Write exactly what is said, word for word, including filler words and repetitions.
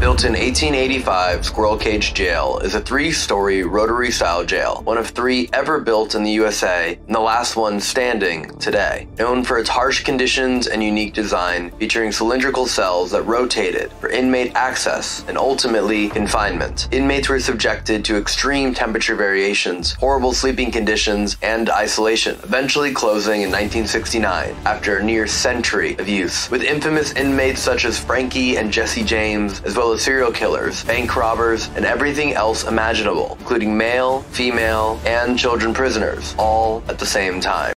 Built in eighteen eighty-five, Squirrel Cage Jail is a three-story rotary-style jail, one of three ever built in the U S A and the last one standing today. Known for its harsh conditions and unique design, featuring cylindrical cells that rotated for inmate access and ultimately confinement. Inmates were subjected to extreme temperature variations, horrible sleeping conditions, and isolation, eventually closing in nineteen sixty-nine after a near century of use. With infamous inmates such as Frankie and Jesse James, as well serial killers, bank robbers, and everything else imaginable, including male, female, and children prisoners, all at the same time.